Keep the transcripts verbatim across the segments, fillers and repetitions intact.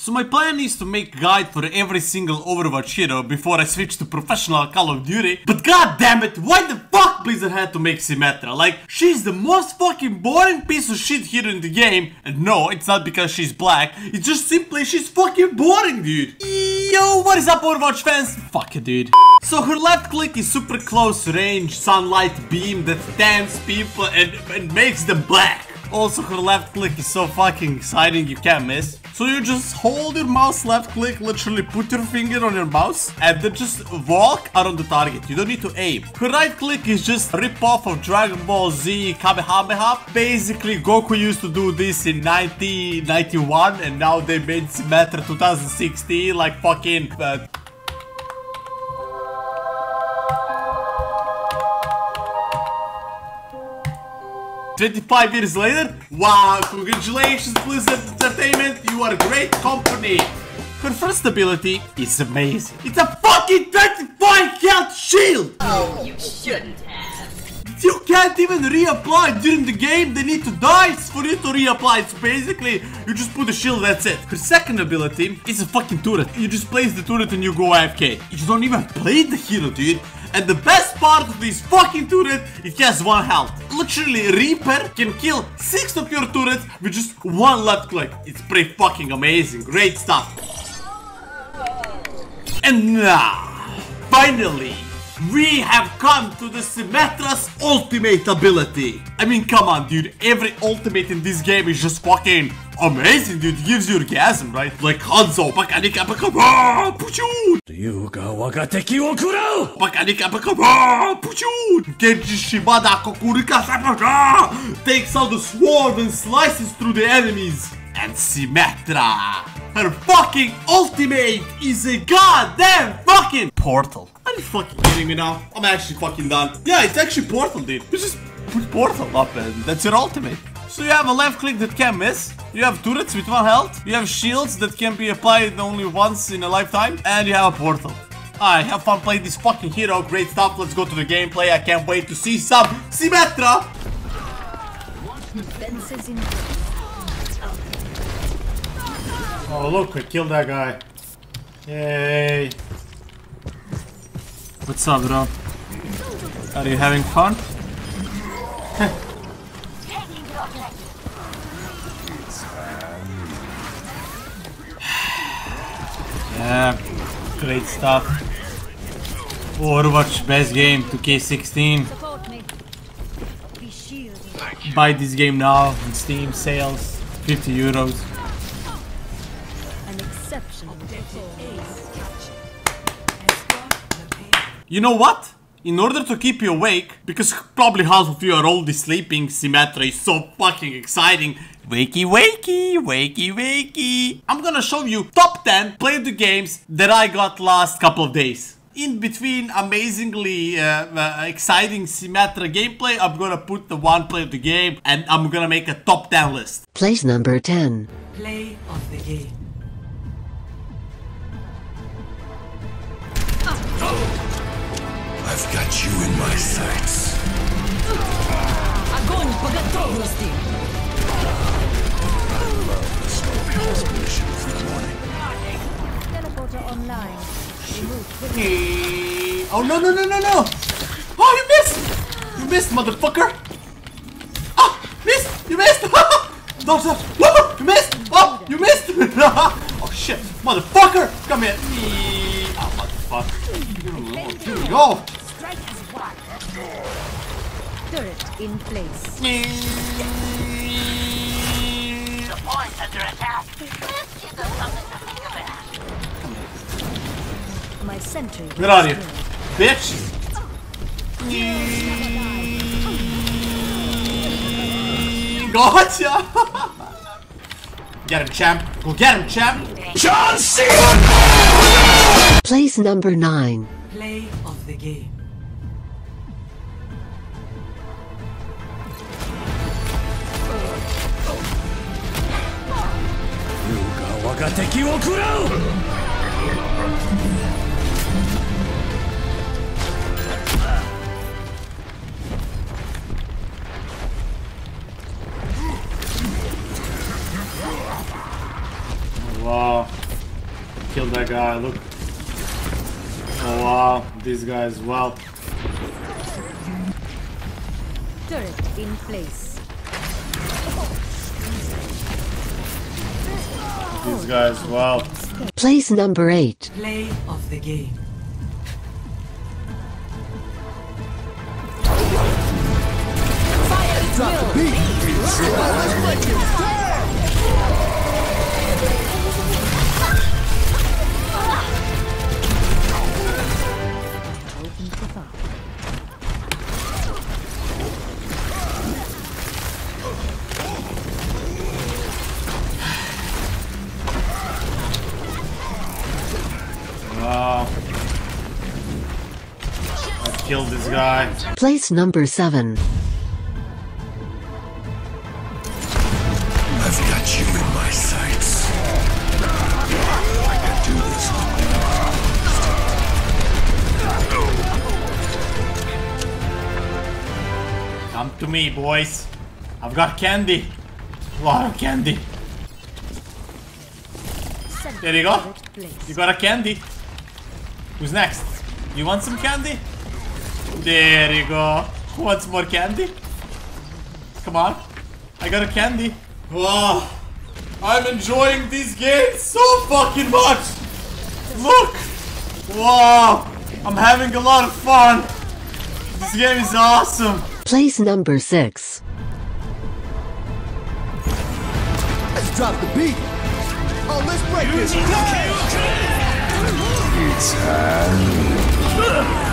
So my plan is to make a guide for every single Overwatch hero before I switch to professional Call of Duty. But god damn it, why the fuck Blizzard had to make Symmetra? Like, she's the most fucking boring piece of shit hero in the game. And no, it's not because she's black, it's just simply she's fucking boring, dude. Yo, what is up Overwatch fans? Fuck it, dude. So her left click is super close range sunlight beam that stuns people and, and makes them black. Also, her left click is so fucking exciting, you can't miss. So you just hold your mouse left click, literally put your finger on your mouse, and then just walk around the target. You don't need to aim. Her right click is just a rip-off of Dragon Ball Z, Kamehameha. Basically, Goku used to do this in nineteen ninety-one, and now they made Symmetra two thousand sixteen, like fucking... Uh, twenty-five years later? Wow, congratulations Blizzard Entertainment, you are a great company! Her first ability is amazing. It's a fucking twenty-five health shield! Oh, you shouldn't have. You can't even reapply during the game, they need to die for you to reapply. So basically, you just put a shield, that's it. Her second ability is a fucking turret. You just place the turret and you go A F K. You don't even play the hero, dude. And the best part of this fucking turret, it has one health. Literally, Reaper can kill six of your turrets with just one left click. It's pretty fucking amazing. Great stuff. And now, finally, we have come to the Symmetra's ultimate ability. I mean, come on, dude. Every ultimate in this game is just fucking amazing, dude. It gives you orgasm, right? Like Hanzo, Bakanika Bakaba, Puchu! Ryuga Wagateki Okura! Bakanika Bakaba, Puchu! Kenji Shimada Kokurika Sapaka! Takes out the sword and slices through the enemies. And Symmetra! Her fucking ultimate is a goddamn fucking portal. Are you fucking kidding me now? I'm actually fucking done. Yeah, it's actually portal, dude. You just put portal up and that's your ultimate. So you have a left click that can't miss, you have turrets with one health, you have shields that can be applied only once in a lifetime, and you have a portal. Alright, have fun playing this fucking hero, great stuff, let's go to the gameplay, I can't wait to see some Symmetra! Oh look, I killed that guy. Yay! What's up, bro? Are you having fun? Yeah, great stuff. Overwatch, best game, two K sixteen. Buy this game now on Steam, sales, fifty euros. An exceptional you know what? In order to keep you awake, because probably half of you are already sleeping, Symmetra is so fucking exciting. Wakey, wakey, wakey, wakey. I'm gonna show you top ten playthrough games that I got last couple of days. In between amazingly uh, uh, exciting Symmetra gameplay, I'm gonna put the one playthrough game and I'm gonna make a top ten list. Place number ten. Play of the game. I've got you in my sights. Oh no no no no no! Oh, you missed! You missed, motherfucker! Oh, missed! You missed! Don't stop! Woo! You missed! Oh, you missed! Oh shit! Motherfucker! Come here! Oh, motherfucker! Here we go! Turret in place. The point's under attack. Let's give them something to think about. My sentry. Where are you? Bitch! Gotcha! Get him, champ! Go get him, champ! John Cena! Place number nine. Play of the game. Wow. Killed that guy, look. Oh wow, this guy as well. Turret in place. These guys, wow. Place number eight. Play of the game. Fire drop the beat. Open the fire. Wow. I killed this guy. Place number seven. I've got you in my sights. I can do this. Come to me, boys. I've got candy. A lot of candy. There you go. You got a candy. Who's next? You want some candy? There you go. Who wants more candy? Come on. I got a candy. Wow. I'm enjoying these games so fucking much. Look. Wow. I'm having a lot of fun. This game is awesome. Place number six. Let's drop the beat. Oh, let's break this. Okay, okay. It's time.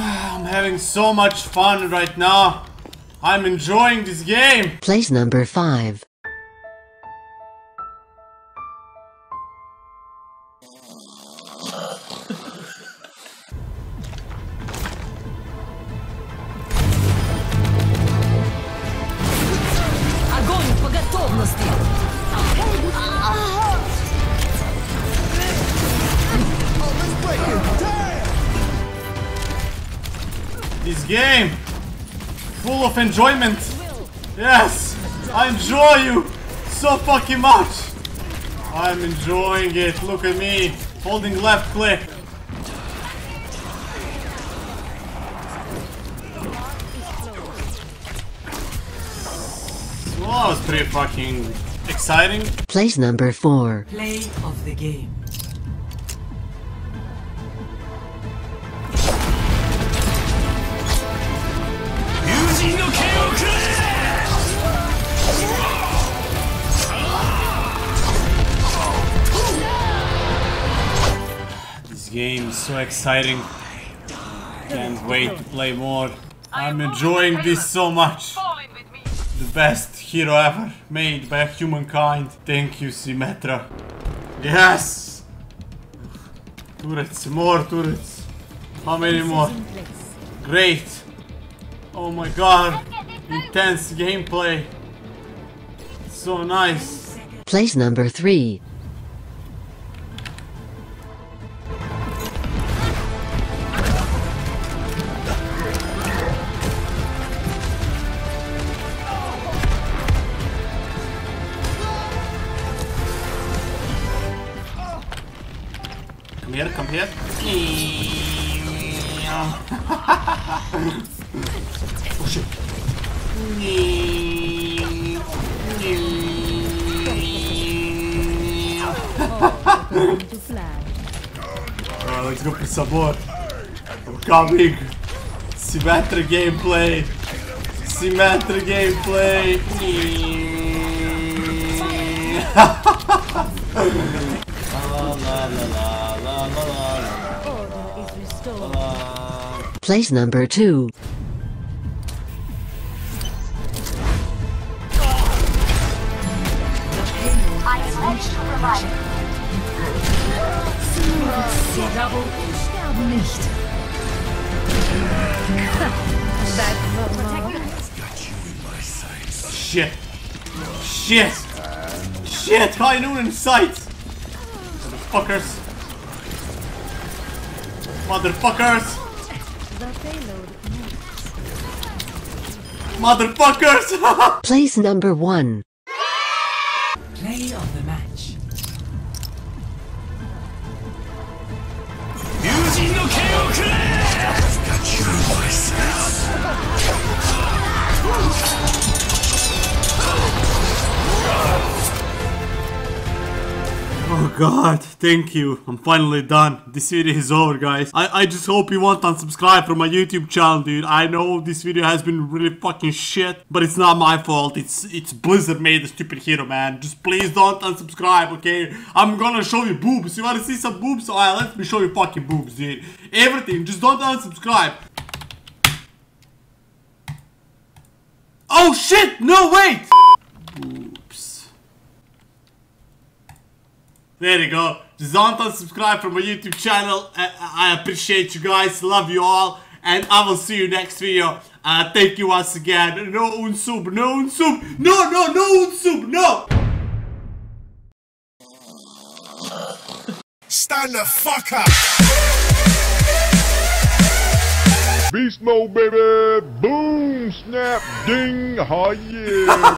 I'm having so much fun right now. I'm enjoying this game. Place number five. This game, full of enjoyment. Yes, I enjoy you so fucking much. I'm enjoying it. Look at me, holding left click. Well, that was pretty fucking exciting. Place number four. Play of the game. This game is so exciting. Can't wait to play more. I'm enjoying this so much. The best hero ever made by humankind. Thank you, Symmetra. Yes! Turrets, more turrets. How many more? Great. Oh my god, intense gameplay. So nice. Place number three. Come here, come here. Oh shit. Oh, let's go for Sabor. I'm coming. Symmetra gameplay. Symmetra gameplay. Place number two. I pledge to provide. Sie verwunden, sterben nicht. Shit. Shit. Shit. High noon in sight. Motherfuckers. Motherfuckers. Motherfuckers. Place number one. Play of the match. Oh god, thank you. I'm finally done. This video is over, guys. I, I just hope you won't unsubscribe from my YouTube channel, dude. I know this video has been really fucking shit, but it's not my fault. It's it's Blizzard made the stupid hero, man. Just please don't unsubscribe, okay? I'm gonna show you boobs. You wanna see some boobs? Alright, let me show you fucking boobs, dude. Everything, just don't unsubscribe. Oh shit! No, wait! Oops. There you go. Just don't unsubscribe from my YouTube channel. I, I appreciate you guys. Love you all. And I will see you next video. Uh, thank you once again. No unsub. No unsub. No, no, no unsub. No! Stand the fuck up! Beast mode, baby! Boom! Snap! Ding! Oh yeah!